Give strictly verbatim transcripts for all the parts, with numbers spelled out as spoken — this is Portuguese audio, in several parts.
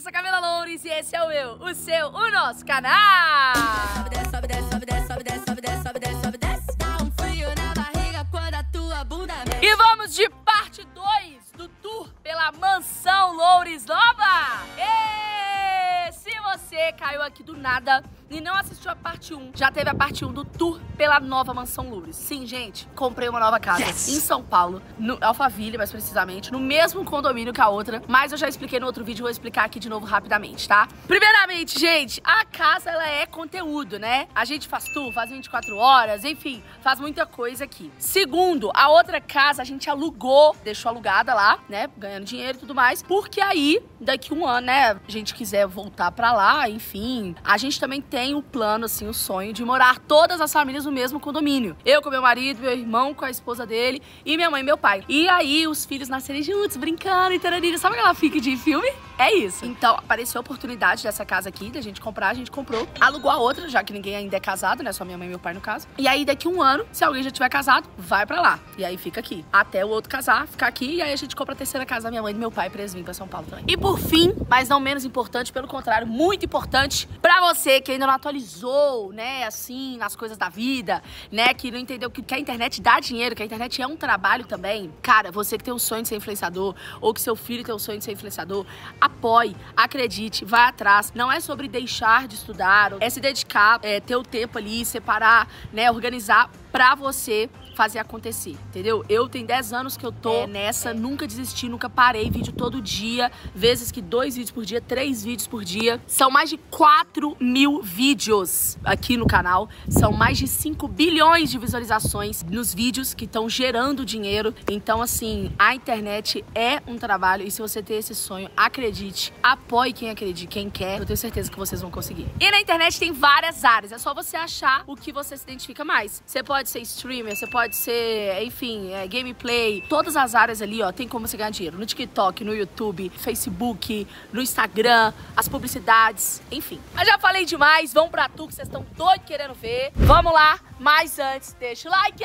eu sou a Camila Loures e esse é o meu, o seu, o nosso canal! Sobe, desce, sobe, desce, sobe, desce, sobe, desce, sobe, desce, sobe, desce, sobe, desce. Dá um frio na barriga quando a tua bunda mexe. E vamos de parte dois do tour pela mansão Loures Nova! E se você caiu aqui do nada e não assistiu a parte um, já teve a parte um do tour pela nova mansão Loures. Sim, gente, comprei uma nova casa yes. em São Paulo, no Alphaville, mais precisamente, no mesmo condomínio que a outra, mas eu já expliquei no outro vídeo, vou explicar aqui de novo rapidamente, tá? Primeiramente, gente, a casa, ela é conteúdo, né? A gente faz tour, faz vinte e quatro horas, enfim, faz muita coisa aqui. Segundo, a outra casa a gente alugou, deixou alugada lá, né, ganhando dinheiro e tudo mais, porque aí, daqui um ano, né, a gente quiser voltar pra lá, enfim, a gente também tem Tem o plano, assim, o sonho de morar todas as famílias no mesmo condomínio. Eu com meu marido, meu irmão com a esposa dele e minha mãe e meu pai. E aí os filhos nascerem juntos, brincando e tararinho. Sabe aquela fique de filme? É isso. Então apareceu a oportunidade dessa casa aqui, da gente comprar, a gente comprou. Alugou a outra, já que ninguém ainda é casado, né? Só minha mãe e meu pai no caso. E aí daqui um ano, se alguém já tiver casado, vai pra lá. E aí fica aqui. Até o outro casar, ficar aqui. E aí a gente compra a terceira casa da minha mãe e do meu pai pra eles virem pra São Paulo também. E por fim, mas não menos importante, pelo contrário, muito importante, pra você que ainda não atualizou, né, assim, nas coisas da vida, né, que não entendeu que, que a internet dá dinheiro, que a internet é um trabalho também. Cara, você que tem um sonho de ser influenciador ou que seu filho tem um sonho de ser influenciador, apoie, acredite, vai atrás. Não é sobre deixar de estudar, é se dedicar, é ter o tempo ali, separar, né, organizar pra você fazer acontecer, entendeu? Eu tenho dez anos que eu tô é, nessa, é. nunca desisti, nunca parei, vídeo todo dia, vezes que dois vídeos por dia, três vídeos por dia. São mais de quatro mil vídeos aqui no canal, são mais de cinco bilhões de visualizações nos vídeos que estão gerando dinheiro. Então, assim, a internet é um trabalho e se você tem esse sonho, acredite, apoie quem acredita, quem quer, eu tenho certeza que vocês vão conseguir. E na internet tem várias áreas, é só você achar o que você se identifica mais. Você pode Pode ser streamer, você pode ser, enfim, é, gameplay. Todas as áreas ali, ó, tem como você ganhar dinheiro. No TikTok, no YouTube, Facebook, no Instagram, as publicidades, enfim. Mas já falei demais, vamos pra tour que vocês estão doidos querendo ver. Vamos lá, mas antes, deixa o like,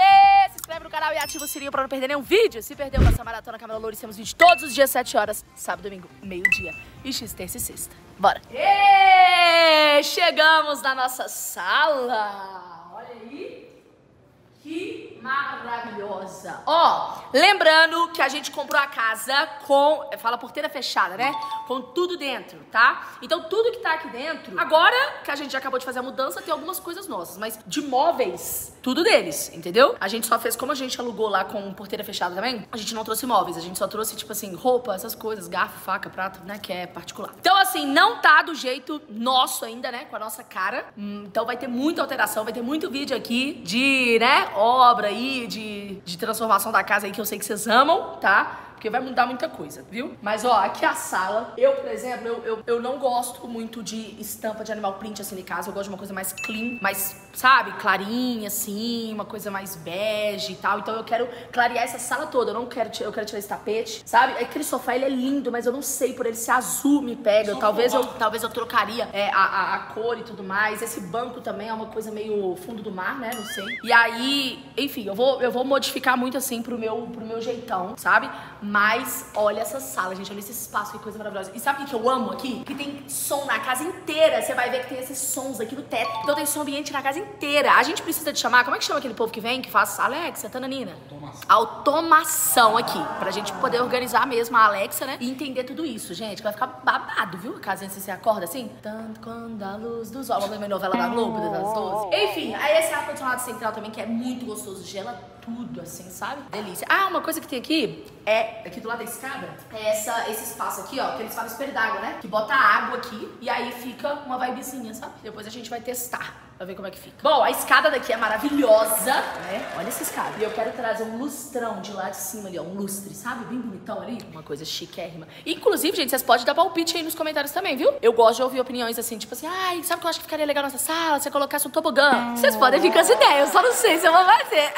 se inscreve no canal e ativa o sininho pra não perder nenhum vídeo. Se perdeu nossa maratona Camila Loures, temos vídeo todos os dias, sete horas, sábado, domingo, meio-dia. E X, terça e sexta. Bora! Êêêê! Chegamos na nossa sala! Olha aí! Que maravilhosa! Ó, lembrando que a gente comprou a casa com... Fala porteira fechada, né? Com tudo dentro, tá? Então tudo que tá aqui dentro... Agora que a gente já acabou de fazer a mudança, tem algumas coisas nossas. Mas de móveis, tudo deles, entendeu? A gente só fez como a gente alugou lá com porteira fechada também. A gente não trouxe móveis, a gente só trouxe, tipo assim, roupa, essas coisas. Garfo, faca, prato, né? Que é particular. Então assim, não tá do jeito nosso ainda, né? Com a nossa cara. Então vai ter muita alteração, vai ter muito vídeo aqui de, né... obra aí, de, de transformação da casa aí, que eu sei que vocês amam, tá? Porque vai mudar muita coisa, viu? Mas, ó, aqui é a sala. Eu, por exemplo, eu, eu, eu não gosto muito de estampa de animal print, assim, em casa. Eu gosto de uma coisa mais clean, mais, sabe, clarinha, assim, uma coisa mais bege e tal. Então eu quero clarear essa sala toda. Eu não quero, eu quero tirar esse tapete, sabe? Aquele sofá, ele é lindo, mas eu não sei por ele ser azul, me pega. Talvez eu, talvez eu trocaria é, a, a, a cor e tudo mais. Esse banco também é uma coisa meio fundo do mar, né? Não sei. E aí, enfim, eu vou, eu vou modificar muito, assim, pro meu, pro meu jeitão, sabe? Mas olha essa sala, gente, olha esse espaço, que coisa maravilhosa. E sabe o que eu amo aqui? Que tem som na casa inteira, você vai ver que tem esses sons aqui no teto. Então tem som ambiente na casa inteira. A gente precisa de chamar, como é que chama aquele povo que vem, que faz Alexa, Tananina? Automação. Automação aqui, pra gente poder organizar mesmo a Alexa, né? E entender tudo isso, gente, que vai ficar babado, viu? Caso a gente se acorda assim. Tanto quando a luz dos olhos, uma novela da Globo, das doze. Enfim, aí esse ar-condicionado central também, que é muito gostoso, gela tudo assim, sabe? Delícia. Ah, uma coisa que tem aqui é aqui do lado da escada, é essa, esse espaço aqui, ó, que eles falam espelho d'água, né? Que bota água aqui e aí fica uma vibezinha, sabe? Depois a gente vai testar pra ver como é que fica. Bom, a escada daqui é maravilhosa, né? Olha essa escada. E eu quero trazer um lustrão de lá de cima ali, ó, um lustre, sabe? Bem bonitão ali. Uma coisa chiquérrima. Inclusive, gente, vocês podem dar palpite aí nos comentários também, viu? Eu gosto de ouvir opiniões assim, tipo assim, ai, sabe o que eu acho que ficaria legal nessa sala? Se eu colocasse um tobogã. Vocês podem vir com as ideias, eu só não sei se eu vou fazer.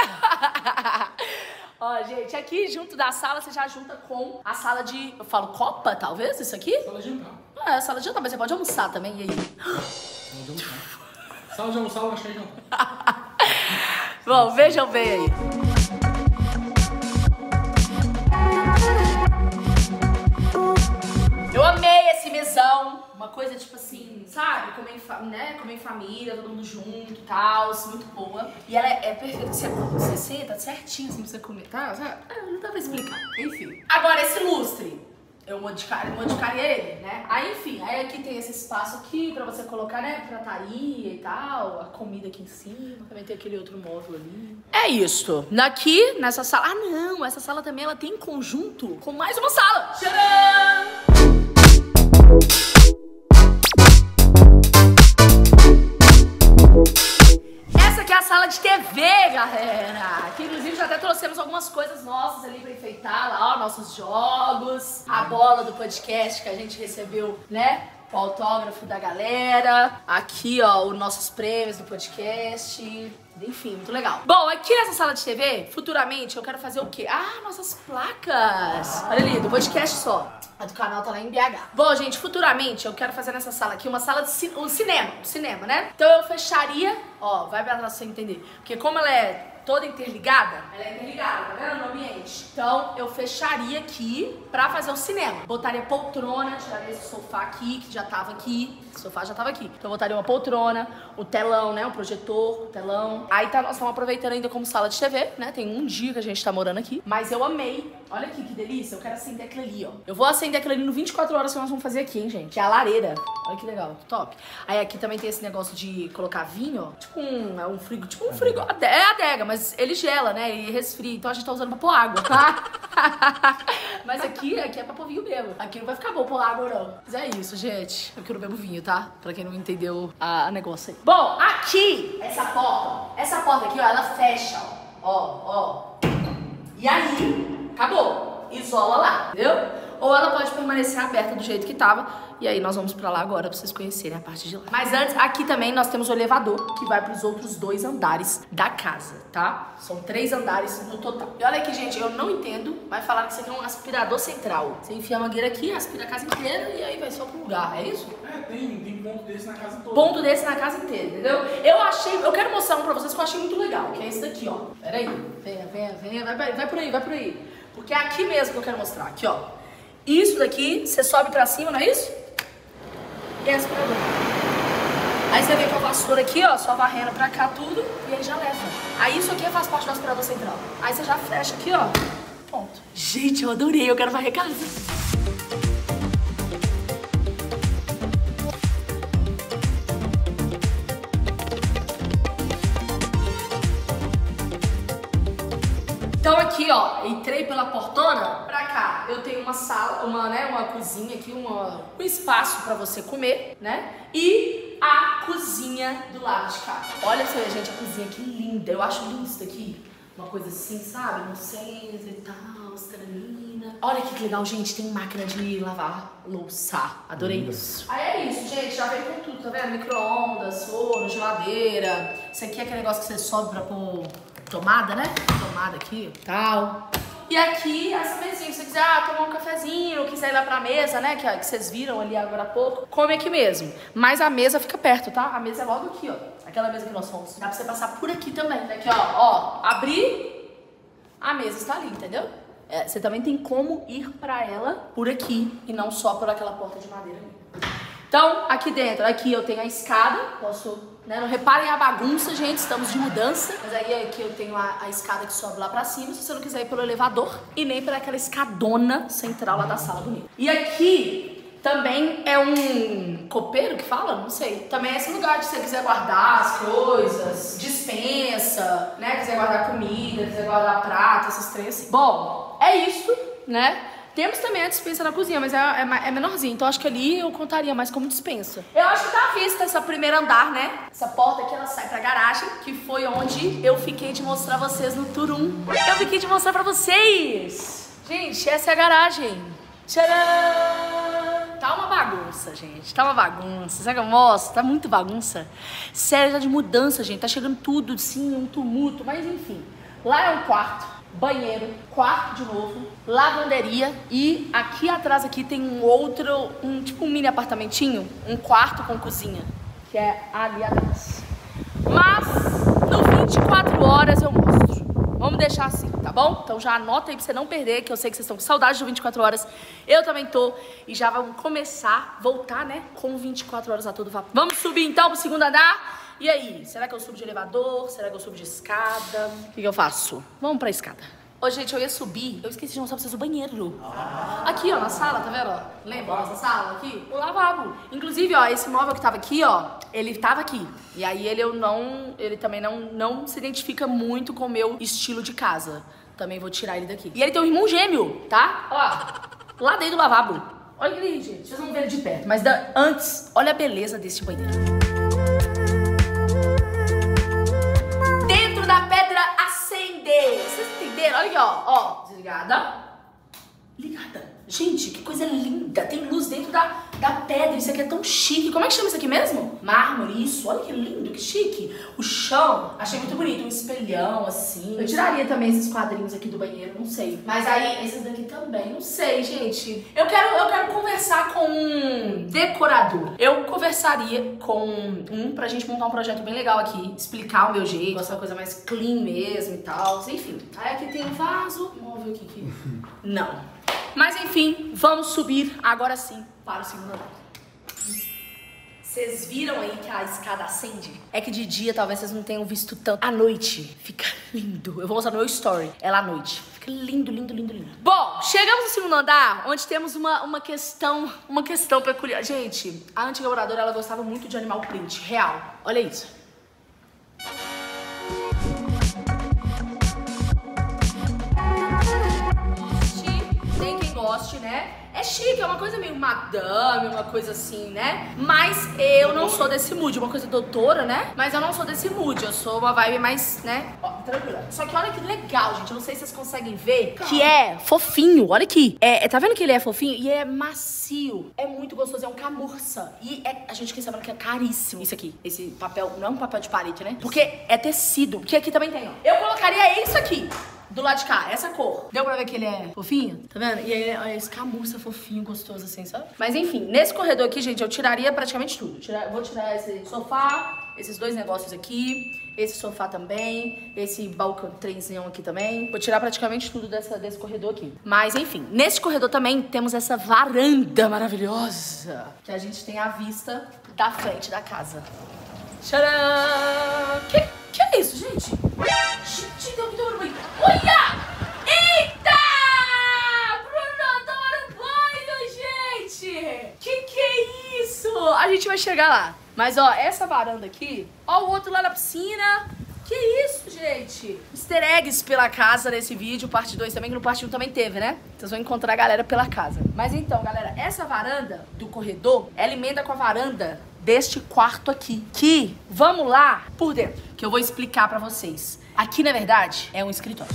Ó, gente, aqui junto da sala, você já junta com a sala de... Eu falo copa, talvez, isso aqui? Sala de jantar. Ah, é, sala de jantar, mas você pode almoçar também, e aí? Sala de almoçar. Sala de almoçar, eu achei jantar. Bom, vejam bem aí. Eu amei esse mesão. Festão, uma coisa tipo assim, sabe? Comer em, fa né? Comer em família, todo mundo junto e tal, muito boa. E ela é, é perfeita, você, você senta certinho, assim, pra você comer, tá? Ah, não dá pra explicar, enfim. Agora, esse lustre, eu modificaria, modificaria ele, né? Aí, enfim, aí aqui tem esse espaço aqui pra você colocar, né, prataria e tal, a comida aqui em cima, também tem aquele outro móvel ali. É isso. Daqui, nessa sala... Ah, não, essa sala também, ela tem conjunto com mais uma sala. Tcharam! Essa aqui é a sala de T V, galera. Que inclusive já até trouxemos algumas coisas nossas ali pra enfeitar lá, ó, nossos jogos, a bola do podcast que a gente recebeu, né? O autógrafo da galera. Aqui, ó, os nossos prêmios do podcast. Enfim, muito legal. Bom, aqui nessa sala de T V, futuramente eu quero fazer o quê? Ah, nossas placas. Olha ali, do podcast só. A do canal tá lá em B H. Bom, gente, futuramente eu quero fazer nessa sala aqui uma sala de ci um cinema. Um cinema, né? Então eu fecharia, ó, vai pra trás pra você entender. Porque como ela é toda interligada, ela é interligada, tá vendo? No ambiente. Então eu fecharia aqui pra fazer o cinema. Botaria poltrona, tiraria esse sofá aqui, que já tava aqui. Esse sofá já tava aqui. Então eu botaria uma poltrona, o telão, né? O projetor, o telão. Aí tá, nós estamos aproveitando ainda como sala de T V, né? Tem um dia que a gente tá morando aqui. Mas eu amei. Olha aqui que delícia. Eu quero acender aquilo ali, ó. Eu vou acender aquilo ali no vinte e quatro horas que nós vamos fazer aqui, hein, gente? Que é a lareira. Olha que legal. Top. Aí aqui também tem esse negócio de colocar vinho, ó. Tipo um, é um frigo. Tipo um frigo. É adega, mas ele gela, né? E resfria. Então a gente tá usando pra pôr água, tá? Mas aqui, aqui é pra pôr vinho mesmo. Aqui não vai ficar bom pôr água, não. Mas é isso, gente. Aqui eu não bebo vinho, tá? Pra quem não entendeu a, a negócio aí. Bom, aqui, essa porta. Essa porta aqui, ó, ela fecha, ó. Ó, ó. E aí, acabou. Isola lá, entendeu? Ou ela pode permanecer aberta do jeito que tava. E aí nós vamos pra lá agora pra vocês conhecerem a parte de lá. Mas antes, aqui também nós temos o elevador, que vai pros outros dois andares da casa, tá? São três andares no total. E olha aqui, gente, eu não entendo. Vai falar que isso aqui é um aspirador central. Você enfia a mangueira aqui, aspira a casa inteira e aí vai só pro lugar, é isso? É, tem, tem ponto desse na casa toda. Ponto desse na casa inteira, entendeu? Eu achei, eu quero mostrar um pra vocês que eu achei muito legal, que é esse daqui, ó. Pera aí, venha, venha, venha, vai, vai, vai por aí, vai por aí. Porque é aqui mesmo que eu quero mostrar, aqui, ó. Isso daqui, você sobe pra cima, não é isso? E essa pra lá. Aí você vem com a vassoura aqui, ó, só varrendo pra cá tudo, e aí já leva. Aí isso aqui faz parte do aspirador central. Aí você já fecha aqui, ó, ponto. Gente, eu adorei, eu quero varrer casa. Então aqui, ó, entrei pela portona, pra cá eu tenho uma sala, uma, né, uma cozinha aqui, uma, um espaço pra você comer, né, e a cozinha do lado de cá. Olha só, gente, a cozinha, que linda, eu acho lindo isso daqui, uma coisa assim, sabe, não sei, e tal, estranina. Olha que legal, gente, tem máquina de lavar louça, adorei hum. isso. Aí é isso, gente, já veio com tudo, tá vendo, micro-ondas, forno, geladeira, isso aqui é aquele negócio que você sobe pra pôr... Tomada, né? Tomada aqui, tal. E aqui, essa mesinha, se você quiser ah, tomar um cafezinho, ou quiser ir lá pra mesa, né? Que, que vocês viram ali agora há pouco, come aqui mesmo. Mas a mesa fica perto, tá? A mesa é logo aqui, ó. Aquela mesa que nós fomos. Dá pra você passar por aqui também. Daqui, ó, ó, abrir, a mesa está ali, entendeu? É, você também tem como ir pra ela por aqui, e não só por aquela porta de madeira ali. Então, aqui dentro, aqui eu tenho a escada, posso... Né? Não reparem a bagunça, gente, estamos de mudança. Mas aí aqui eu tenho a, a escada que sobe lá pra cima, se você não quiser ir pelo elevador. E nem pela aquela escadona central lá da sala bonita. E aqui também é um copeiro que fala? Não sei. Também é esse lugar de se você quiser guardar as coisas, dispensa, né? Quiser guardar comida, quiser guardar prato, essas três assim. Bom, é isso, né? Temos também a dispensa na cozinha, mas é, é, é menorzinho. Então acho que ali eu contaria mais como dispensa. Eu acho que tá à vista essa primeira andar, né? Essa porta aqui, ela sai pra garagem, que foi onde eu fiquei de mostrar vocês no Turum. Eu fiquei de mostrar pra vocês. Gente, essa é a garagem. Tcharam! Tá uma bagunça, gente. Tá uma bagunça. Sabe o que eu mostro? Tá muito bagunça. Sério, tá de mudança, gente. Tá chegando tudo, sim, um tumulto. Mas enfim, lá é um quarto. Banheiro, quarto de novo, lavanderia e aqui atrás aqui tem um outro, um tipo um mini apartamentinho, um quarto com cozinha, que é ali atrás. Mas, no vinte e quatro horas eu mostro. Vamos deixar assim, tá bom? Então já anota aí pra você não perder, que eu sei que vocês estão com saudade do vinte e quatro horas. Eu também tô. E já vamos começar, voltar, né? Com vinte e quatro horas a todo vapor. Vamos subir então pro segundo andar. E aí? Será que eu subo de elevador? Será que eu subo de escada? O que, que eu faço? Vamos pra escada. Ô, gente, eu ia subir. Eu esqueci de mostrar pra vocês o banheiro. Aqui, ó, na sala, tá vendo? Ó? Lembra nossa sala aqui? O lavabo. Inclusive, ó, esse móvel que tava aqui, ó, ele tava aqui. E aí ele eu não. Ele também não, não se identifica muito com o meu estilo de casa. Também vou tirar ele daqui. E ele tem um irmão gêmeo, tá? Ó, lá dentro do lavabo. Olha ele, gente. Vocês vão ver ele de perto. Mas da... antes, olha a beleza desse banheiro. Dentro da pedra acender. Vocês entenderam? Olha aqui, ó. Ó, desligada. Ligada. Gente, que coisa linda. Tem luz dentro da, da pedra. Isso aqui é tão chique. Como é que chama isso aqui mesmo? Mármore, isso. Olha que lindo, que chique. O chão, achei muito bonito. Um espelhão, assim. Eu tiraria também esses quadrinhos aqui do banheiro, não sei. Mas aí, esses daqui também, não sei, gente. Eu quero, eu quero conversar com um decorador. Eu conversaria com um pra gente montar um projeto bem legal aqui. Explicar o meu jeito, gosto de uma coisa mais clean mesmo e tal. Enfim. Aí aqui tem um vaso. Vamos ver o que que... Não. Mas enfim, vamos subir agora sim para o segundo andar. Vocês viram aí que a escada acende? É que de dia talvez vocês não tenham visto tanto. À noite fica lindo. Eu vou mostrar no meu story. Ela à noite. Fica lindo, lindo, lindo, lindo. Bom, chegamos no segundo andar, onde temos uma, uma questão, uma questão peculiar. Gente, a antiga moradora, ela gostava muito de animal print, real. Olha isso. Né? É chique, é uma coisa meio madame, uma coisa assim, né? Mas eu não sou desse mood, uma coisa doutora, né? Mas eu não sou desse mood, eu sou uma vibe mais, né? Ó, tranquila. Só que olha que legal, gente, eu não sei se vocês conseguem ver, que é fofinho, olha aqui. É, tá vendo que ele é fofinho? E é macio, é muito gostoso, é um camurça. E é, a gente quer saber que é caríssimo isso aqui. Esse papel, não é um papel de parede, né? Porque é tecido, porque aqui também tem, ó. Eu colocaria isso aqui. Do lado de cá, essa cor. Deu pra ver que ele é fofinho? Tá vendo? E aí, olha, esse camurça fofinho, gostoso assim, sabe? Mas enfim, nesse corredor aqui, gente, eu tiraria praticamente tudo. Tirar, vou tirar esse sofá, esses dois negócios aqui, esse sofá também, esse balcão trenzinho aqui também. Vou tirar praticamente tudo dessa, desse corredor aqui. Mas enfim, nesse corredor também temos essa varanda maravilhosa, que a gente tem a vista da frente da casa. Tcharam! Que, que é isso, gente? Gente, deu muito barulho. Olha! Eita! Bruno, tá banho, gente! Que que é isso? A gente vai chegar lá. Mas, ó, essa varanda aqui, ó, o outro lá na piscina. Que isso, gente? Easter eggs pela casa nesse vídeo, parte dois também, que no parte um também teve, né? Vocês vão encontrar a galera pela casa. Mas então, galera, essa varanda do corredor, ela emenda com a varanda deste quarto aqui, que vamos lá por dentro, que eu vou explicar pra vocês. Aqui, na verdade, é um escritório.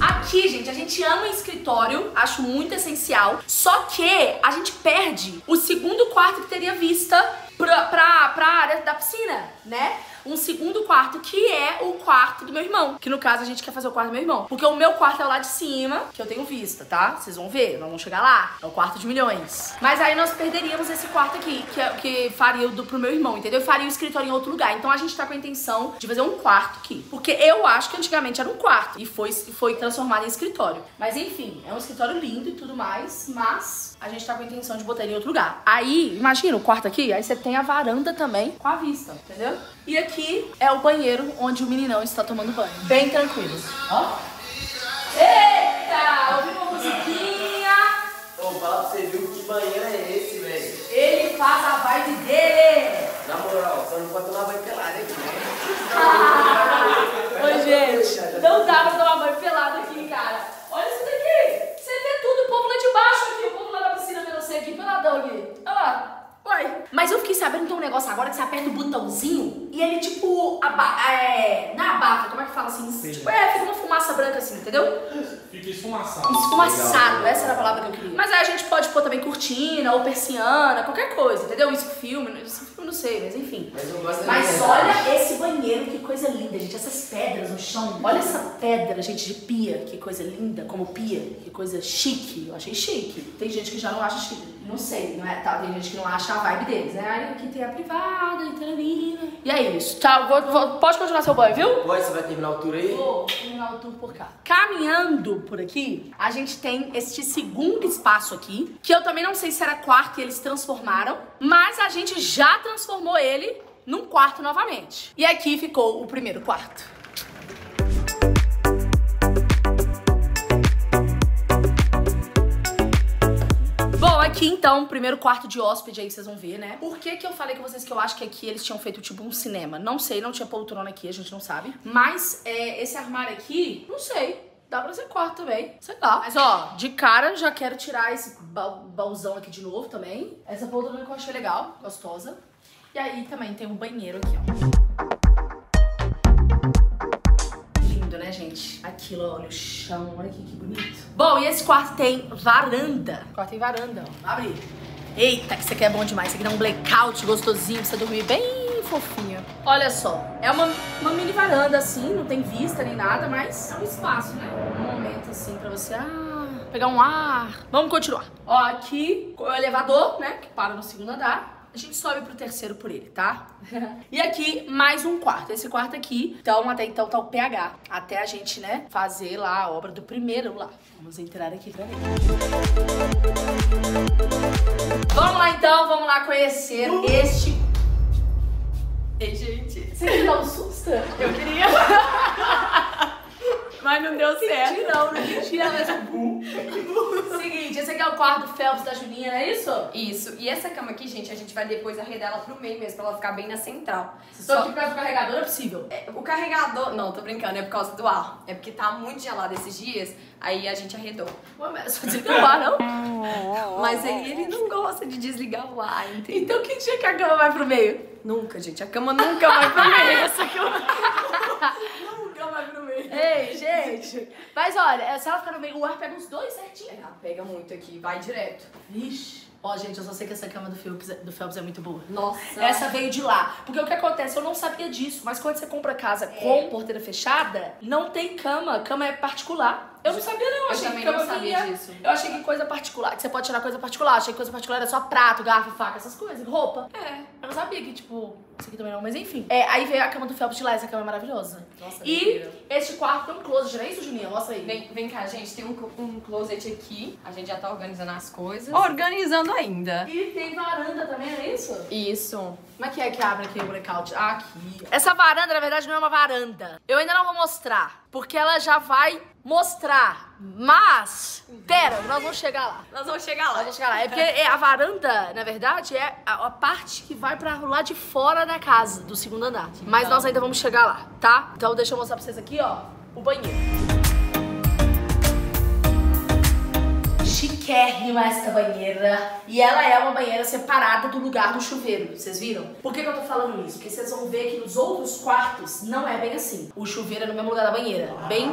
Aqui, gente, a gente ama escritório, acho muito essencial, só que a gente perde o segundo quarto que teria vista pra, pra, pra área da piscina, né? Um segundo quarto, que é o quarto do meu irmão. Que no caso, a gente quer fazer o quarto do meu irmão. Porque o meu quarto é lá de cima, que eu tenho vista, tá? Vocês vão ver, nós vamos chegar lá. É o quarto de milhões. Mas aí nós perderíamos esse quarto aqui, que, é, que faria do, pro meu irmão, entendeu? Eu faria o escritório em outro lugar. Então a gente tá com a intenção de fazer um quarto aqui. Porque eu acho que antigamente era um quarto e foi, foi transformado em escritório. Mas enfim, é um escritório lindo e tudo mais, mas a gente tá com a intenção de botar ele em outro lugar. Aí, imagina o quarto aqui, aí você tem a varanda também com a vista, entendeu? E aqui Aqui é o banheiro onde o meninão está tomando banho. Bem tranquilo. Ó. Eita! Ouvi uma musiquinha. Ô, fala pra você, viu? Que banheiro é esse, velho? Ele faz a vibe dele. Na moral, só não pode tomar banho pelado, hein? Ah. Ô, gente, não dá pra tomar banho pelado aqui, cara. Olha isso daqui. Você vê tudo, o povo lá de baixo aqui. O povo lá da piscina, vendo você aqui, peladão aqui. Olha lá. Ué. Mas eu fiquei sabendo que tem um negócio agora que você aperta o botãozinho e ele, tipo, aba é, na abafa, como é que fala assim? Sim. Tipo, é, fica uma fumaça branca assim, entendeu? Fica esfumaçado. Esfumaçado, legal. Essa era a palavra que eu queria. Mas aí a gente pode pôr também cortina ou persiana, qualquer coisa, entendeu? Isso filme, isso filme não sei, mas enfim. Mas, eu gosto mas olha esse banheiro, que coisa linda, gente. Essas pedras no chão. Olha essa pedra, gente, de pia, que coisa linda, como pia, que coisa chique. Eu achei chique. Tem gente que já não acha chique. Não sei, não é, tá, tem gente que não acha a vibe deles, né? Aí aqui tem a privada, e e aí, isso. Tá, vou, vou, pode continuar seu banho, viu? Pode, você vai terminar o tour aí? Vou terminar o tour por cá. Caminhando por aqui, a gente tem este segundo espaço aqui, que eu também não sei se era quarto e eles transformaram, mas a gente já transformou ele num quarto novamente. E aqui ficou o primeiro quarto. Aqui, então, primeiro quarto de hóspede aí, vocês vão ver, né? Por que que eu falei com vocês que eu acho que aqui eles tinham feito, tipo, um cinema? Não sei, não tinha poltrona aqui, a gente não sabe. Mas é, esse armário aqui, não sei, dá pra ser quarto também, sei lá. Mas, ó, de cara, já quero tirar esse baúzão aqui de novo também. Essa poltrona que eu achei legal, gostosa. E aí também tem um banheiro aqui, ó. Lindo, né, gente? Aquilo, olha o chão, olha aqui, que bonito. Bom, e esse quarto tem varanda. O quarto tem varanda, ó. Abre. Eita, que isso aqui é bom demais. Isso aqui dá um blackout gostosinho pra você dormir bem fofinha. Olha só, é uma, uma mini varanda, assim, não tem vista nem nada, mas é um espaço, né? Um momento, assim, pra você... Ah, pegar um ar. Vamos continuar. Ó, aqui o elevador, né, que para no segundo andar. A gente sobe pro terceiro por ele, tá? E aqui, mais um quarto. Esse quarto aqui, então, até então tá o P H. Até a gente, né, fazer lá a obra do primeiro lá. Vamos entrar aqui também. Vamos lá, então. Vamos lá conhecer uh! este... Ei, gente. Você me dá um susto? Eu queria... Mas não deu certo. Senti não, não senti a mesma bu. Seguinte, esse aqui é o quarto Phelps da Juninha, não é isso? Isso. E essa cama aqui, gente, a gente vai depois arredar ela pro meio mesmo, pra ela ficar bem na central. Só que por causa do carregador não é possível. É, o carregador... Não, tô brincando, é por causa do ar. É porque tá muito gelado esses dias, aí a gente arredou. Ué, mas só desligar o ar, não? Mas aí ele não gosta de desligar o ar, entendeu? Então que dia que a cama vai pro meio? Nunca, gente. A cama nunca vai pro meio. Essa cama... Nunca vai pro meio. Ei, gente! Mas olha, se ela ficar no meio, o ar pega uns dois certinho. É, ela pega muito aqui, vai direto. Vixe! Ó, gente, eu só sei que essa cama do Phelps, do Phelps é muito boa. Nossa! Essa veio de lá. Porque o que acontece, eu não sabia disso, mas quando você compra casa é. com porteira fechada, não tem cama. Cama é particular. Eu não sabia não, eu achei que cama não sabia vinha. disso. Eu achei que coisa particular, que você pode tirar coisa particular. Achei que coisa particular era só prato, garfo, faca, essas coisas, roupa. É. Eu não sabia que, tipo, isso aqui também não, mas enfim. É, aí veio a cama do Phelps de lá, essa cama é maravilhosa. Nossa, E mentira. este quarto tem um closet, não é isso, Juninha? Mostra aí. Vem, vem cá, gente, tem um, um closet aqui. A gente já tá organizando as coisas. Organizando ainda. E tem varanda também, não é isso? Isso. Como é que é que abre aqui o blackout? Ah, aqui. Essa varanda, na verdade, não é uma varanda. Eu ainda não vou mostrar, porque ela já vai mostrar. Mas, pera, nós vamos chegar lá. Nós vamos chegar lá. Nós vamos chegar lá. É porque é a varanda, na verdade, é a, a parte que vai pra lá de fora da casa, do segundo andar. Mas então, nós ainda vamos chegar lá, tá? Então deixa eu mostrar pra vocês aqui, ó, o banheiro. Chiquérrima essa banheira. E ela é uma banheira separada do lugar do chuveiro, vocês viram? Por que que eu tô falando isso? Porque vocês vão ver que nos outros quartos não é bem assim. O chuveiro é no mesmo lugar da banheira. Bem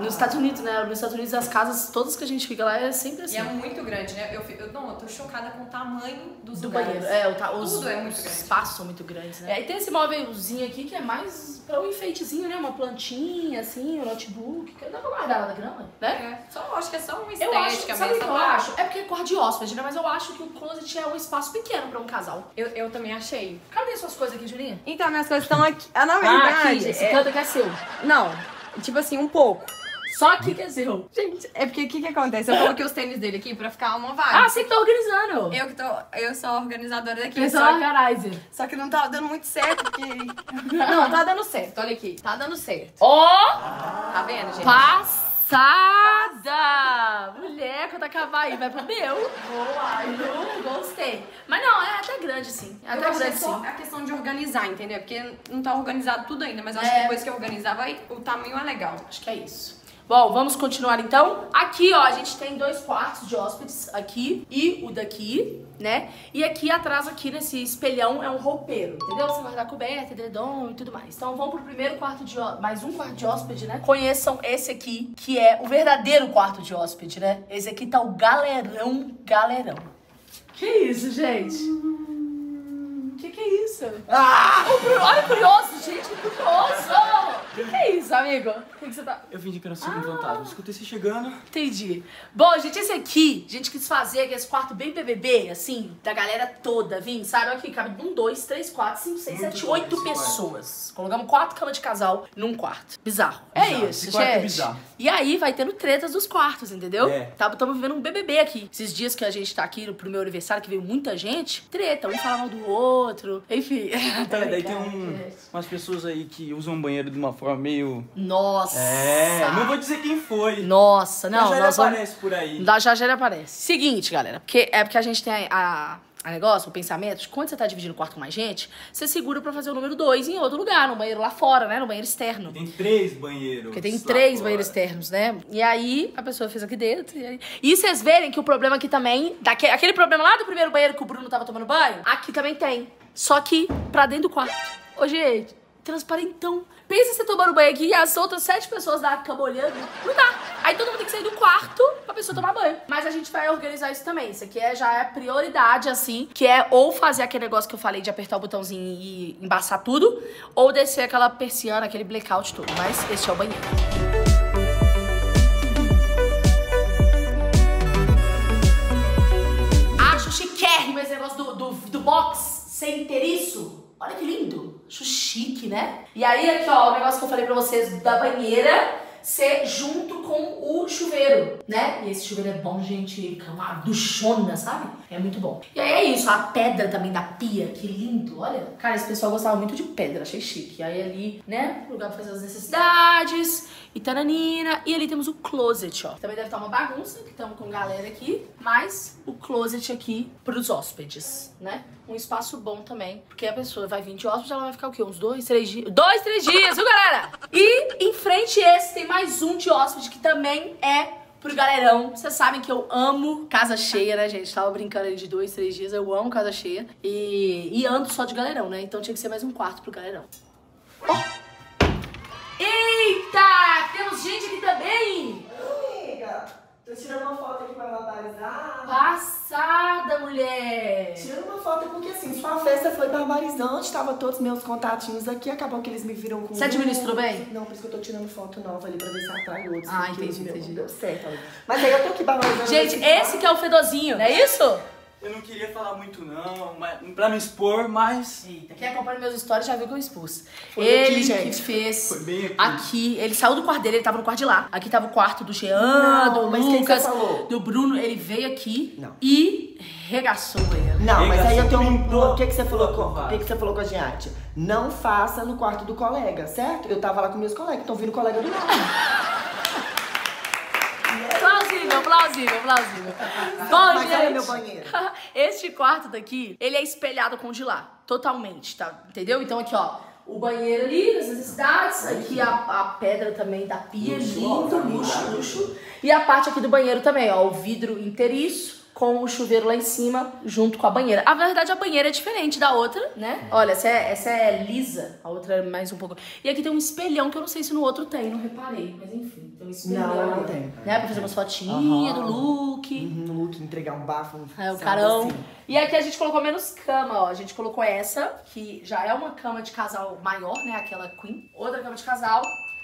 nos Estados Unidos, né? Nos Estados Unidos as casas, todas que a gente fica lá, é sempre assim. E é muito grande, né? Eu, eu, não, eu tô chocada com o tamanho dos do lugares. banheiro. É, o os, Tudo é muito os grande. Os espaços são muito grandes, né? É, e tem esse móvelzinho aqui que é mais pra um enfeitezinho, né? Uma plantinha, assim, um notebook. Dá pra guardar lá na grama, né? É, só, acho que é só uma estética mesmo. Eu acho, é porque é quarto de hóspede, né? Mas eu acho que o closet é um espaço pequeno pra um casal. Eu, eu também achei. Cadê suas coisas aqui, Julinha? Então, minhas coisas estão aqui. Ah, na verdade... Ah, aqui, esse é... canto aqui é seu. Não, tipo assim, um pouco. Só aqui que é seu. Gente, é porque o que que acontece? Eu coloquei os tênis dele aqui pra ficar uma vibe. Ah, você que tá organizando. Eu que tô... Eu sou a organizadora daqui. Eu sou a organizer. Só que não tá dando muito certo, porque... Não, tá dando certo, olha aqui. Tá dando certo. Ó! Oh! Tá vendo, gente? Passa! Passada! Mulher, quando acabar aí, vai pro meu. Boa, eu gostei. Mas não, é até grande, sim. É até grande, sim. É a questão de organizar, entendeu? Porque não tá organizado tudo ainda, mas eu acho é. que depois que organizar, vai, o tamanho é legal. Acho que é isso. Bom, vamos continuar então. Aqui, ó, a gente tem dois quartos de hóspedes, aqui e o daqui, né? E aqui atrás, aqui nesse espelhão, é um roupeiro, entendeu? Você guardar coberta, edredom e tudo mais. Então vamos pro primeiro quarto de hóspede, mais um quarto de hóspede, né? Conheçam esse aqui, que é o verdadeiro quarto de hóspede, né? Esse aqui tá o galerão, galerão. Que isso, gente? Que que é isso? Ah! O Bruno... Olha o curioso, gente, o curioso! Que é isso, amigo? O que, que você tá... Eu fingi que era o segundo ah. fantasma. Escutei você chegando. Entendi. Bom, gente, esse aqui, a gente quis fazer aqui esse quarto bem B B B, assim, da galera toda, vim, sabe? Aqui, cabe um, dois, três, quatro, cinco, seis, muito sete, oito pessoas. Quarto. Colocamos quatro camas de casal num quarto. Bizarro. bizarro. É isso, esse gente. É bizarro. E aí vai tendo tretas dos quartos, entendeu? É. Estamos tá, vivendo um B B B aqui. Esses dias que a gente tá aqui, no primeiro aniversário, que veio muita gente, treta, um fala mal do outro, enfim. É, daí tem um, umas pessoas aí que usam o banheiro de uma forma meio... Nossa! É, não vou dizer quem foi. Nossa, não. Já nós aparece vamos... por aí. Da já já aparece. Seguinte, galera, porque é porque a gente tem a... a... O negócio, o pensamento, de quando você tá dividindo o quarto com mais gente, você segura pra fazer o número dois em outro lugar, no banheiro lá fora, né? No banheiro externo. Tem três banheiros. Porque tem três banheiros externos, né? E aí, a pessoa fez aqui dentro. E, aí... e vocês verem que o problema aqui também, daquele, aquele problema lá do primeiro banheiro que o Bruno tava tomando banho, aqui também tem. Só que pra dentro do quarto. Ô, gente, transparentão. Pensa você tomando banho aqui e as outras sete pessoas da cama olhando. Não dá. Aí todo mundo tem que sair do quarto pra pessoa tomar banho. Mas a gente vai organizar isso também. Isso aqui é, já é prioridade, assim, que é ou fazer aquele negócio que eu falei de apertar o botãozinho e embaçar tudo, ou descer aquela persiana, aquele blackout todo. Mas esse é o banheiro. Acho chiquérrimo esse negócio do, do, do box sem ter isso. Olha que lindo, acho chique, né? E aí aqui, ó, o negócio que eu falei pra vocês da banheira ser junto com o chuveiro, né? E esse chuveiro é bom, gente, é uma duchona, sabe? É muito bom. E aí é isso, a pedra também da pia, que lindo, olha. Cara, esse pessoal gostava muito de pedra, achei chique. E aí ali, né, lugar pra fazer as necessidades, e taranina. E ali temos o closet, ó. Também deve estar uma bagunça, que estamos com galera aqui, mas o closet aqui pros hóspedes, né? Um espaço bom também, porque a pessoa vai vir de hóspede, ela vai ficar o quê? Uns dois, três dias? Dois, três dias, viu, galera? E em frente a esse tem mais um de hóspede que também é pro galerão. Vocês sabem que eu amo casa cheia, né, gente? Tava brincando ali de dois, três dias, eu amo casa cheia. E, e ando só de galerão, né? Então tinha que ser mais um quarto pro galerão. Oh! Eita! Temos gente aqui também! Amiga! Tô tirando uma foto aqui pra barbarizar. Passada, mulher! Tirando uma foto porque, assim, sua festa foi barbarizante, tava todos meus contatinhos aqui, acabou que eles me viram com... Você administrou bem? Não, por isso que eu tô tirando foto nova ali pra ver se atrai outros. Ah, entendi, entendi. Deu certo. Mas aí eu tô aqui barbarizando. Gente, esse que é o fedozinho, não é isso? Eu não queria falar muito, não, mas, pra não expor, mas... Eita, quem acompanha meus stories já viu que eu expus. Foi ele que fez... Foi bem aqui. Aqui, ele saiu do quarto dele, ele tava no quarto de lá. Aqui tava o quarto do Jean, não, do Lucas, do Bruno. Ele veio aqui não. e regaçou ele. Não, regaçou, mas aí eu tenho um... O que que você falou com o que que você falou com a Giante? Não faça no quarto do colega, certo? Eu tava lá com meus colegas, então vindo o colega do lado. Plausível, plausível, plausível. Bom, gente, é meu banheiro. Este quarto daqui, ele é espelhado com o de lá. Totalmente, tá? Entendeu? Então aqui, ó, o banheiro ali, das necessidades. Aqui a, a pedra também da pia, lindo, luxo, luxo. E a parte aqui do banheiro também, ó, o vidro inteiriço com o chuveiro lá em cima, junto com a banheira. A verdade, a banheira é diferente da outra, né? Olha, essa é, essa é lisa, a outra é mais um pouco... E aqui tem um espelhão, que eu não sei se no outro tem, não reparei, mas enfim, tem um espelhão. Não, não tem. Né, pra fazer umas fotinhas uhum. do look. Uhum, no look, entregar um bafo. É, o carão. Assim. E aqui a gente colocou menos cama, ó. A gente colocou essa, que já é uma cama de casal maior, né? Aquela queen. Outra cama de casal,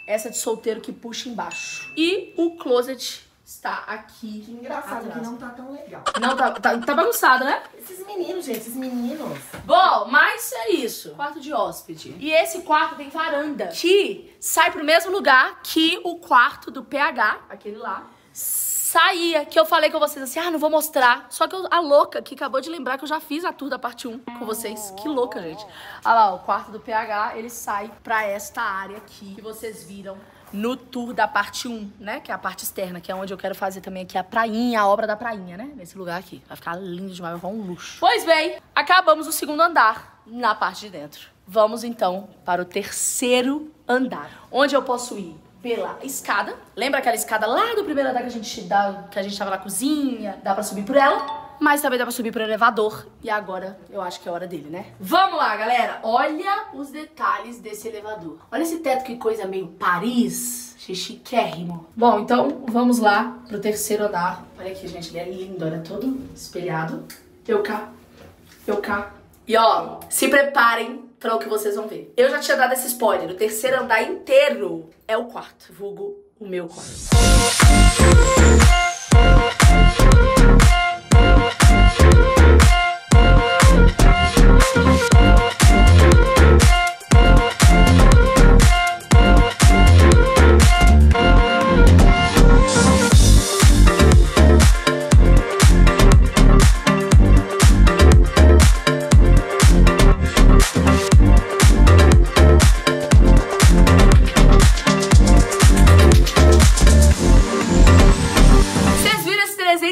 essa de solteiro que puxa embaixo. E o closet... Está aqui. Que engraçado atrás. Que não tá tão legal. Não, tá, tá, tá bagunçado, né? Esses meninos, gente, esses meninos. Bom, mas é isso. Quarto de hóspede. E esse quarto tem varanda. Que sai pro mesmo lugar que o quarto do P H, aquele lá. Saía, que eu falei com vocês assim, ah, não vou mostrar. Só que eu, a louca, que acabou de lembrar que eu já fiz a tour da parte um com vocês. Que louca, gente. Olha lá, o quarto do P H, ele sai pra esta área aqui, que vocês viram no tour da parte um, né? Que é a parte externa, que é onde eu quero fazer também aqui a prainha, a obra da prainha, né? Nesse lugar aqui. Vai ficar lindo demais, vai ficar um luxo. Pois bem, acabamos o segundo andar na parte de dentro. Vamos, então, para o terceiro andar, onde eu posso ir pela escada. Lembra aquela escada lá do primeiro andar que a gente, da, que a gente tava na cozinha? Dá pra subir por ela, mas também dá pra subir pro elevador. E agora eu acho que é hora dele, né? Vamos lá, galera! Olha os detalhes desse elevador. Olha esse teto, que coisa meio Paris. Chiquérrimo. Bom, então vamos lá pro terceiro andar. Olha aqui, gente, ele é lindo. Olha, todo espelhado. Eu cá, eu cá. E ó, se preparem para o que vocês vão ver. Eu já tinha dado esse spoiler, o terceiro andar inteiro é o quarto, vulgo o meu quarto.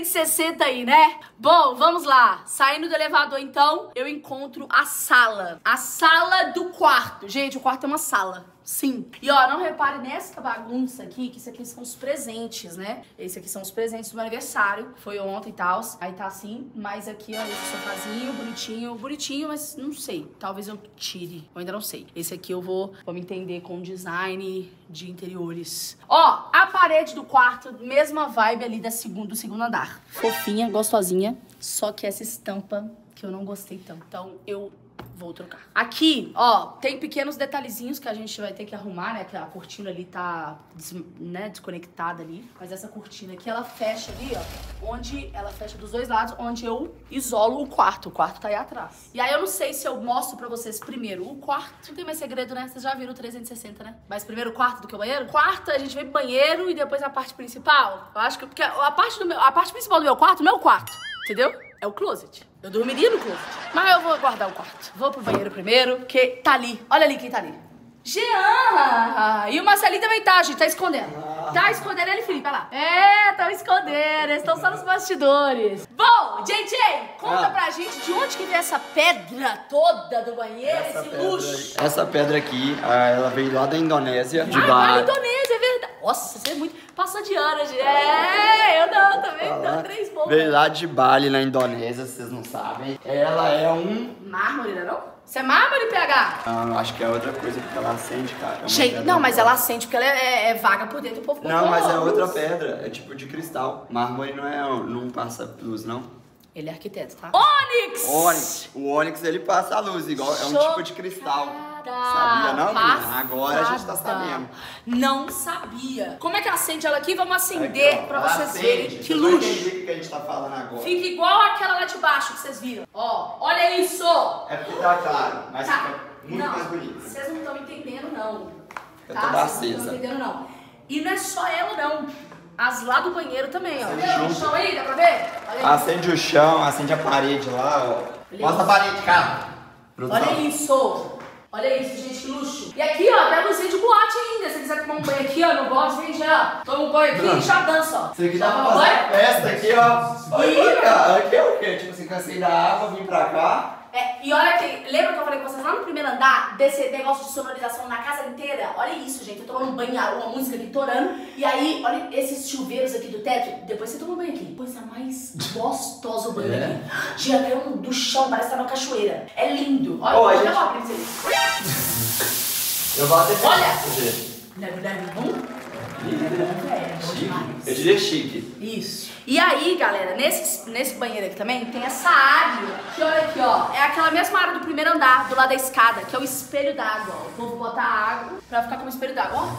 sessenta aí, né? Bom, vamos lá. Saindo do elevador, então, eu encontro a sala. A sala do quarto. Gente, o quarto é uma sala. Sim. E ó, não repare nessa bagunça aqui, que isso aqui são os presentes, né? Esse aqui são os presentes do meu aniversário. Foi ontem e tal. Aí tá assim, mas aqui, ó, esse sofazinho, bonitinho. Bonitinho, mas não sei. Talvez eu tire. Eu ainda não sei. Esse aqui eu vou, vou me entender com design de interiores. Ó, a parede do quarto, mesma vibe ali da segundo, do segundo andar. Fofinha, gostosinha. Só que essa estampa que eu não gostei tanto. Então eu vou trocar. Aqui, ó, tem pequenos detalhezinhos que a gente vai ter que arrumar, né? Que a cortina ali tá des, né, desconectada ali. Mas essa cortina aqui, ela fecha ali, ó. Onde ela fecha dos dois lados, onde eu isolo o quarto. O quarto tá aí atrás. E aí eu não sei se eu mostro pra vocês primeiro o quarto. Não tem mais segredo, né? Vocês já viram o trezentos e sessenta, né? Mas primeiro o quarto do que o banheiro? Quarto, a gente vem pro banheiro e depois a parte principal. Eu acho que... Porque a parte, do meu, a parte principal do meu quarto não é o quarto, entendeu? É o closet. Eu dormiria no closet. Mas eu vou guardar o quarto. Vou pro banheiro primeiro, porque tá ali. Olha ali quem tá ali. Jean! Ah, e o Marcelinho também tá, gente. Tá escondendo. Ah. Tá escondendo ele, Felipe. Olha lá. É, tá escondendo. Eles estão só nos bastidores. Bom, J J, conta ah. pra gente de onde que veio essa pedra toda do banheiro, essa esse pedra, luxo. Essa pedra aqui, ela veio lá da Indonésia. De ah, lá da Indonésia, é verdade. Nossa, você é muito... Passou de ano, gente. É, eu não, também não, três bombas. Veio lá de Bali, na Indonésia, vocês não sabem. Ela é um... Mármore, não é não? Isso é mármore, P H? Não, acho que é outra coisa, porque ela acende, cara. É gente, não, mas ela acende, porque ela é, é, é vaga por dentro do povo. Não, mas é outra pedra, é tipo de cristal. Mármore não é, não passa luz, não. Ele é arquiteto, tá? Ônix! Ônix. O ônix, ele passa a luz, igual, é um Show. tipo de cristal. Sabia não? Passada. Agora a gente tá sabendo. Não sabia. Como é que acende ela aqui? Vamos acender aqui, pra vocês acende. verem. Que luz. O que a gente tá falando agora. Fica igual aquela lá de baixo que vocês viram. Ó, olha isso. É porque tá claro, mas tá. fica muito não, mais bonito. Vocês não estão me entendendo, não. Eu tá? Toda acesa. Não estão entendendo, não. E não é só ela, não. As lá do banheiro também, ó. Acende o chão aí, dá pra ver? Olha acende aí. o chão, acende a parede lá, ó. Beleza. Mostra a parede, cara. Produção. Olha isso. Olha isso, gente, que luxo. E aqui, ó, até luzinha de boate ainda. Se quiser tomar um banho aqui, ó, no box, vem já. Toma um banho aqui e já dança, ó. Isso aqui dá pra fazer festa aqui, ó. Olha cá, aqui é o quê? Tipo, você cansei da água, vim pra cá. É, e olha aqui, lembra que eu falei com vocês lá no primeiro andar, desse negócio de sonorização na casa inteira? Olha isso, gente, eu tomando um banho, uma música aqui, torando. E aí, olha esses chuveiros aqui do teto, depois você toma um banho aqui. Coisa mais gostosa o banho é. aqui. Tinha até um do chão, parece que tá na cachoeira. É lindo. Olha, oh, olha, gente... eu abrir isso. Eu vou até... Olha! Leve, leve, vamos? É, eu diria chique. Isso. E aí, galera, nesse, nesse banheiro aqui também tem essa área que olha aqui, ó. É aquela mesma área do primeiro andar, do lado da escada, que é o espelho d'água, ó. O povo botar água pra ficar como espelho d'água, ó.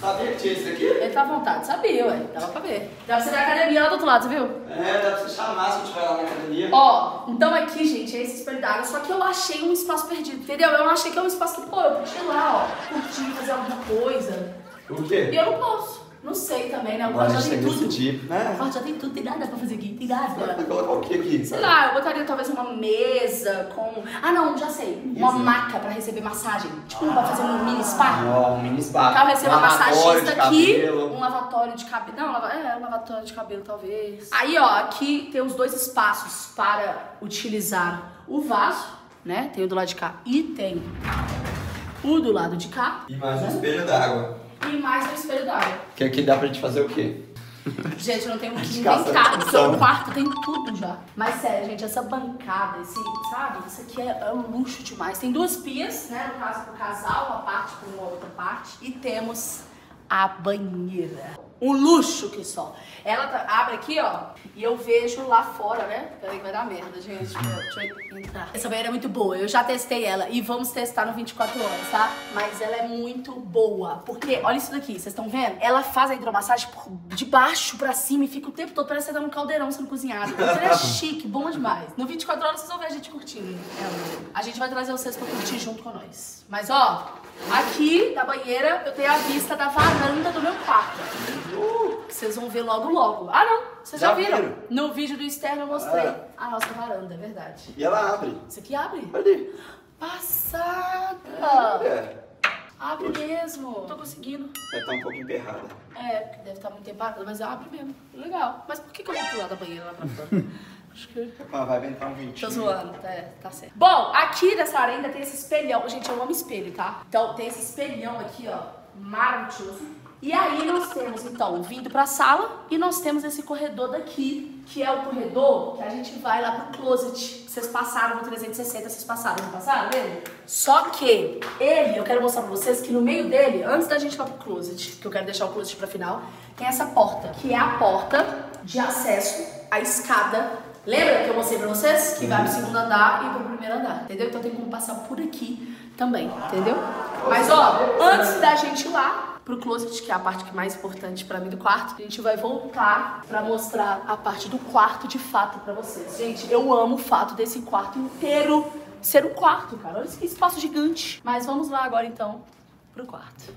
Sabia que tinha isso aqui? Ele tá à vontade, sabia, ué. Dava pra ver. Dá pra você ver a academia lá do outro lado, viu? É, dá pra você chamar se a gente vai lá na academia. Ó, então aqui, gente, é esse espelho d'água. Só que eu achei um espaço perdido, entendeu? Eu achei que é um espaço que, pô, eu podia ir lá, ó, curtir, fazer alguma coisa. O quê? E eu não posso. Não sei também, né? O quarto já tem tudo. Tipo, né? O quarto já tem tudo, tem nada pra fazer aqui, tem nada. Vai colocar o que aqui? Sei lá, eu botaria talvez uma mesa com... Ah não, já sei. Uma Isso. maca pra receber massagem. Tipo, ah, pra fazer um mini spa. Ó, um mini spa. Pra receber um massagista aqui. Cabelo. Um lavatório de cabelo. Não, lava... é, um lavatório de cabelo talvez. Aí, ó, aqui tem os dois espaços para utilizar o vaso, né? Tem o do lado de cá e tem o do lado de cá. E mais um espelho d'água. E mais no espelho d'água. Que aqui dá pra gente fazer o quê? Gente, eu não tenho o que inventar. Porque o quarto tem tudo já. Mas sério, gente, essa bancada, esse, sabe? Isso aqui é, é um luxo demais. Tem duas pias, né? No caso pro casal, uma parte pra uma outra parte. E temos a banheira. Um luxo que só. Ela tá, abre aqui, ó, e eu vejo lá fora, né? Peraí que vai dar merda, gente. Deixa eu entrar. Essa banheira é muito boa, eu já testei ela e vamos testar no vinte e quatro horas, tá? Mas ela é muito boa, porque olha isso daqui, vocês estão vendo? Ela faz a hidromassagem por, de baixo pra cima e fica o tempo todo, parece que você tá num caldeirão sendo cozinhado. Ela é chique, bom demais. No vinte e quatro horas vocês vão ver a gente curtindo ela. A gente vai trazer vocês pra curtir junto com nós. Mas ó, aqui da banheira eu tenho a vista da varanda do meu quarto. Uh, que vocês vão ver logo, logo. Ah, não. Vocês já, já viram. viram? No vídeo do externo eu mostrei ah, a nossa varanda, é verdade. E ela abre. Isso aqui abre? Abre. Passada. É. Abre Poxa. mesmo. Não tô conseguindo. Deve estar um pouco emperrada. É, porque deve estar muito emperrada, mas abre mesmo. Legal. Mas por que que eu vou pular da banheira lá pra fora? Acho que... Ah, vai ventar um ventinho. Tô zoando, tá, tá certo. Bom, aqui nessa área ainda tem esse espelhão. Gente, eu amo espelho, tá? Então tem esse espelhão aqui, ó. Maravilhoso. E aí nós temos, então, vindo pra sala e nós temos esse corredor daqui, que é o corredor que a gente vai lá pro closet. Vocês passaram no trezentos e sessenta, vocês passaram, não passaram, mesmo? Só que ele, eu quero mostrar pra vocês que no meio dele, antes da gente ir pro closet, que eu quero deixar o closet pra final, tem essa porta, que é a porta de acesso à escada. Lembra que eu mostrei pra vocês? Que vai pro segundo andar e pro primeiro andar, entendeu? Então tem como passar por aqui também, entendeu? Mas ó, antes da gente ir lá pro closet, que é a parte que é mais importante pra mim do quarto, a gente vai voltar pra mostrar a parte do quarto de fato pra vocês. Gente, eu amo o fato desse quarto inteiro ser um quarto, cara. Olha esse espaço gigante. Mas vamos lá agora, então, pro quarto.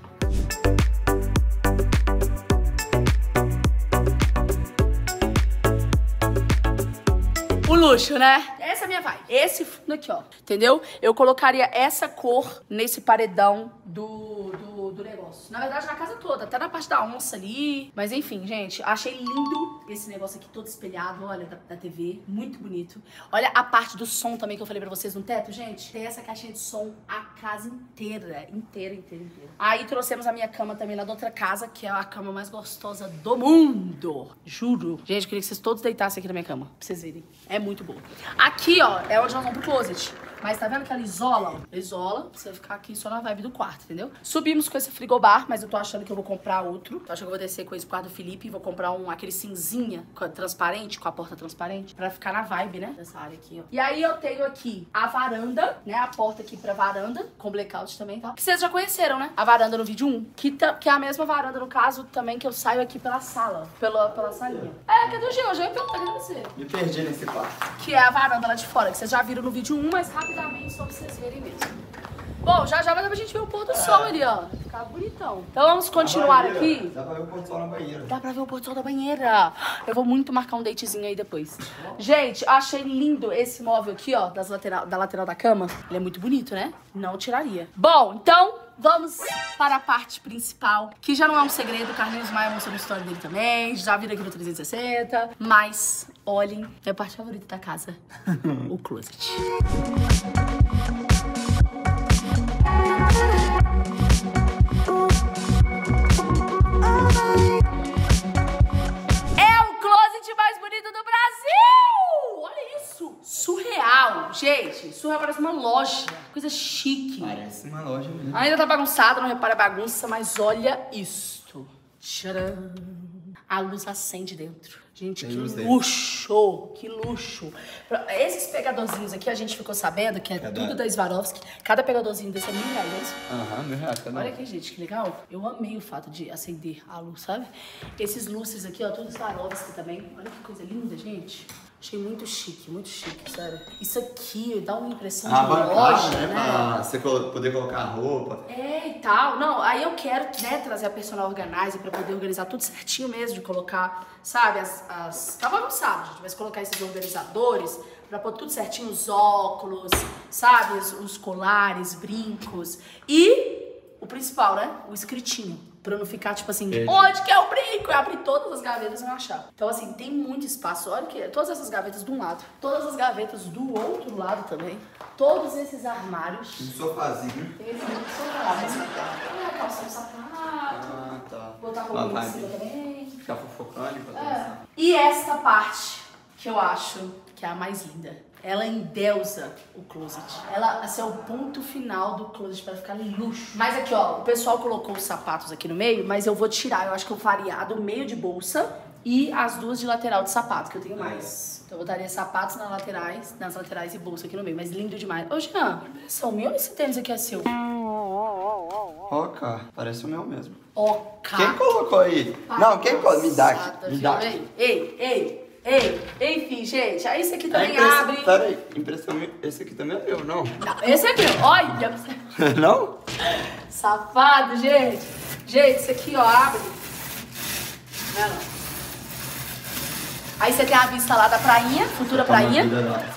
O luxo, né? Essa é a minha vibe. Esse fundo aqui, ó. Entendeu? Eu colocaria essa cor nesse paredão do... do... do negócio. Na verdade, na casa toda, até na parte da onça ali. Mas enfim, gente, achei lindo esse negócio aqui todo espelhado, olha, da, da T V. Muito bonito. Olha a parte do som também que eu falei pra vocês no teto, gente. Tem essa caixinha de som a casa inteira, inteira, inteira, inteira. Aí trouxemos a minha cama também lá da outra casa, que é a cama mais gostosa do mundo. Juro. Gente, eu queria que vocês todos deitassem aqui na minha cama, pra vocês verem. É muito boa. Aqui, ó, é onde nós vamos pro closet. Mas tá vendo que ela isola? Ela isola, precisa ficar aqui só na vibe do quarto, entendeu? Subimos com esse frigobar, mas eu tô achando que eu vou comprar outro. Tô achando que eu vou descer com esse quarto do Felipe e vou comprar um, aquele cinzinha transparente, com a porta transparente, pra ficar na vibe, né? Dessa área aqui, ó. E aí eu tenho aqui a varanda, né? A porta aqui pra varanda, com blackout também, tá? Que vocês já conheceram, né? A varanda no vídeo um, que, tá, que é a mesma varanda, no caso, também que eu saio aqui pela sala, pela, pela salinha. É, cadê o Gil? Eu já ia perguntar pra você. Me perdi nesse quarto. Que é a varanda lá de fora, que vocês já viram no vídeo um, mas rapidamente só pra vocês verem mesmo. Bom, já já vai dar pra gente ver o pôr do sol ali, ó. Ficar bonitão. Então vamos continuar aqui. Dá pra ver o pôr do sol na banheira. Dá pra ver o pôr do sol da banheira. Eu vou muito marcar um datezinho aí depois. Gente, achei lindo esse móvel aqui, ó, das lateral, da lateral da cama. Ele é muito bonito, né? Não tiraria. Bom, então vamos para a parte principal, que já não é um segredo. O Carlinhos Maia mostrou a história dele também. Já viram aqui no trezentos e sessenta. Mas olhem, é a parte favorita da casa. O closet. Surreal, gente. Surreal, parece uma loja. Coisa chique. Parece uma loja mesmo. Ainda tá bagunçada, não repara a bagunça, mas olha isto. Tcharam. A luz acende dentro. Gente, que luxo, que luxo. Esses pegadorzinhos aqui, a gente ficou sabendo que é cada... tudo da Svarowski. Cada pegadorzinho desse é mil reais. Aham, mil reais. Olha aqui, gente, que legal. Eu amei o fato de acender a luz, sabe? Esses lustres aqui, ó, tudo Svarowski também. Olha que coisa linda, gente. Achei muito chique, muito chique, sério. Isso aqui dá uma impressão ah, de bacana, loja, né? né? Pra você poder colocar a roupa. É, e tal. Não, aí eu quero, né, trazer a personal organizer pra poder organizar tudo certinho mesmo, de colocar, sabe, as... as... Tá bagunçado, gente, mas colocar esses organizadores pra pôr tudo certinho, os óculos, sabe, os colares, brincos. E o principal, né, o escritinho. Pra não ficar, tipo assim, Entendi. onde que é o brinco? Eu abri todas as gavetas e não achava. Então, assim, tem muito espaço. Olha que todas essas gavetas de um lado, todas as gavetas do outro lado também. Todos esses armários. Um sofazinho. Tem esse sofazinho. Ah, calça, um sapato. Ah, tá. Botar roupa em cima também. Ficar fofocando. É. E essa parte que eu acho que é a mais linda. Ela endeusa o closet. Ela, esse é o ponto final do closet para ficar luxo. Mas aqui, ó, o pessoal colocou os sapatos aqui no meio, mas eu vou tirar. Eu acho que eu faria do meio de bolsa e as duas de lateral de sapato, que eu tenho mais. Então eu botaria sapatos nas laterais, nas laterais e bolsa aqui no meio. Mas lindo demais. Ô, Jean, impressão minha ou esse tênis aqui é seu? Oca, parece o meu mesmo. Oca. Quem colocou aí? Ai, não, quem colocou? Me dá aqui. Me dá aqui. Ei, ei. Ei, enfim, gente, aí esse aqui também é abre. Pera aí, impressão minha. Esse aqui também é meu, não? Não, esse é meu, olha. Não? Safado, gente. Gente, isso aqui, ó, abre. Não, não. Aí você tem a vista lá da prainha, futura prainha.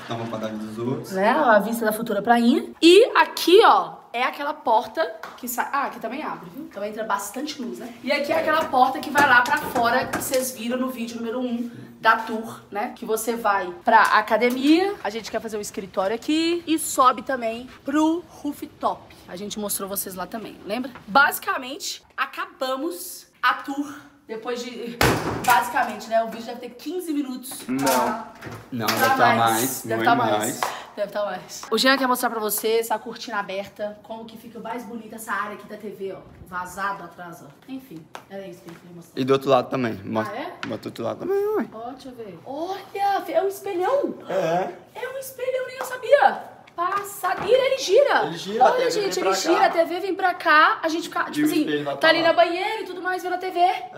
Toma pra dar dos outros. Né, a vista da futura prainha. E aqui, ó, é aquela porta que sai... Ah, aqui também abre, viu? Então entra bastante luz, né? E aqui é aquela porta que vai lá pra fora, que vocês viram no vídeo número um da tour, né? Que você vai pra academia, a gente quer fazer um escritório aqui e sobe também pro rooftop. A gente mostrou vocês lá também, lembra? Basicamente, acabamos a tour depois de... Basicamente, né? O vídeo deve ter quinze minutos. Não. Não, deve estar mais. Deve estar mais. Deve estar mais. O Jean quer mostrar pra vocês a cortina aberta, como que fica mais bonita essa área aqui da T V, ó. Vazado atrás, ó. Enfim, era isso que ele queria mostrar. E do outro lado também. Mostra, ah, é? Bota do outro lado também, ué. Ó, deixa eu ver. Olha, é um espelhão. É. É um espelhão, nem eu sabia. Passadeira, ele gira. Ele gira. Olha, gente, ele gira. Cá. A T V vem pra cá, a gente fica, tipo assim, tá ali na banheira e tudo mais, vendo a T V. É.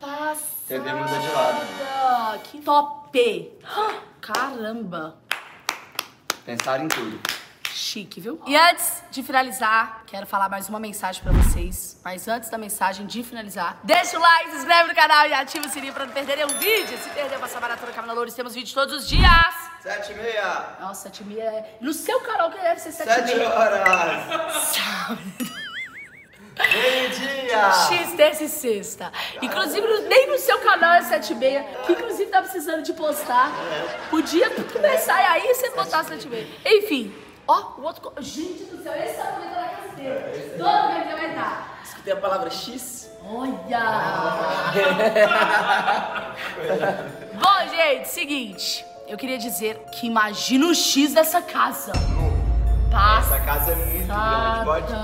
Passada. T V muda de lado. Que top. Caramba. Pensaram em tudo. Chique, viu? E antes de finalizar, quero falar mais uma mensagem pra vocês. Mas antes da mensagem de finalizar, deixa o like, se inscreve no canal e ativa o sininho pra não perderem um vídeo. Se perder, passa a maratona Camila Loures. Temos vídeos todos os dias. Sete e meia. Nossa, sete e meia é... No seu canal que deve ser sete e meia. Sete horas. Meio-dia! X, terça e sexta. Inclusive, nem no seu canal é sete e meia, que inclusive tá precisando de postar. Podia começar e aí você botar sete e meia. Enfim, ó, o outro... Gente do céu, esse é o momento da casa dele. Todo mundo vai dar. Escutei a palavra X. Olha! Bom, gente, seguinte. Eu queria dizer que imagina o X dessa casa. Passa. Essa casa é muito grande, pode...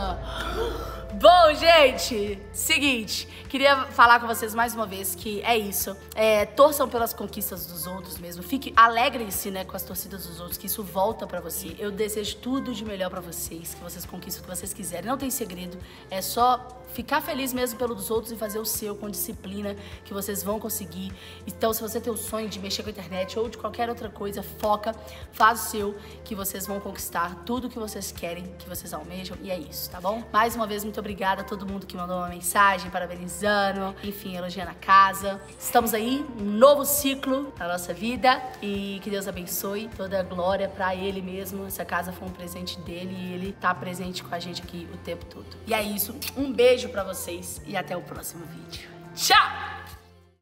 Bom, gente, seguinte, queria falar com vocês mais uma vez que é isso, é, torçam pelas conquistas dos outros mesmo, fique, alegrem-se, né, com as torcidas dos outros, que isso volta pra você. Eu desejo tudo de melhor pra vocês, que vocês conquistem o que vocês quiserem, não tem segredo, é só ficar feliz mesmo pelo dos outros e fazer o seu com disciplina, que vocês vão conseguir. Então, se você tem o sonho de mexer com a internet ou de qualquer outra coisa, foca, faz o seu, que vocês vão conquistar tudo que vocês querem, que vocês almejam, e é isso, tá bom? Mais uma vez, muito obrigada. Obrigada a todo mundo que mandou uma mensagem, parabenizando, enfim, elogiando a casa. Estamos aí, um novo ciclo na nossa vida e que Deus abençoe, toda a glória pra Ele mesmo. Essa casa foi um presente dEle e Ele tá presente com a gente aqui o tempo todo. E é isso, um beijo pra vocês e até o próximo vídeo. Tchau!